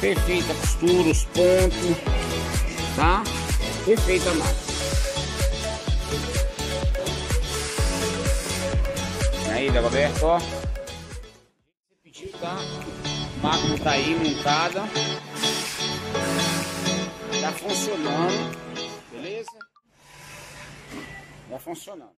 Perfeita a costura, os pontos, tá? Perfeita a máquina. Aí, dá pra ver, ó. Repetiu, tá? A máquina tá aí montada. Tá funcionando, beleza? Tá funcionando.